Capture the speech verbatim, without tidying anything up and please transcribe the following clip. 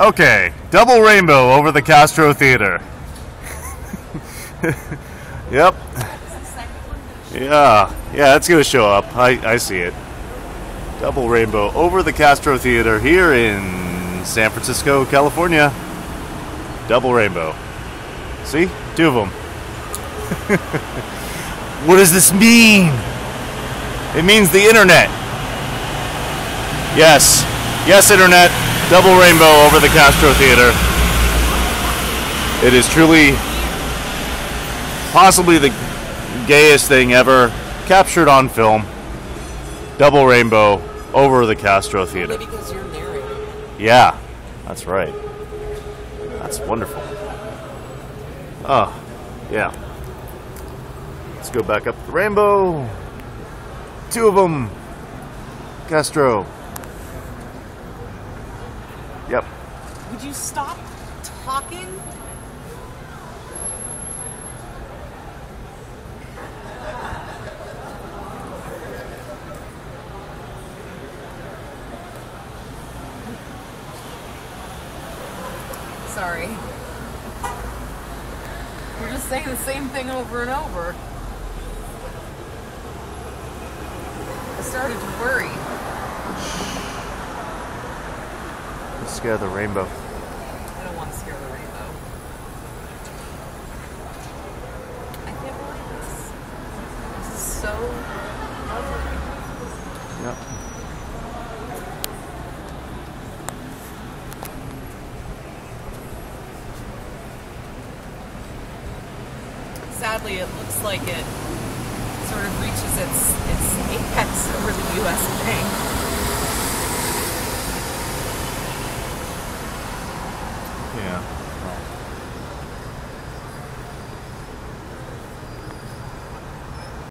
Okay, double rainbow over the Castro Theatre. Yep. Yeah, yeah, it's gonna show up. I, I see it. Double rainbow over the Castro Theatre here in San Francisco, California. Double rainbow. See? Two of them. What does this mean? It means the internet. Yes. Yes, internet. Double rainbow over the Castro Theatre. It is truly possibly the gayest thing ever captured on film. Double rainbow over the Castro Theatre. Because you're narrating it. Yeah, that's right. That's wonderful. Oh, yeah. Let's go back up the rainbow. Two of them. Castro. Yep. Would you stop talking? Sorry. We're just saying the same thing over and over. I started to worry. Scare the rainbow. I don't want to scare the rainbow. I can't believe this. This is so lovely. Yep. Sadly, it looks like it sort of reaches its its apex over the U S thing. Yeah.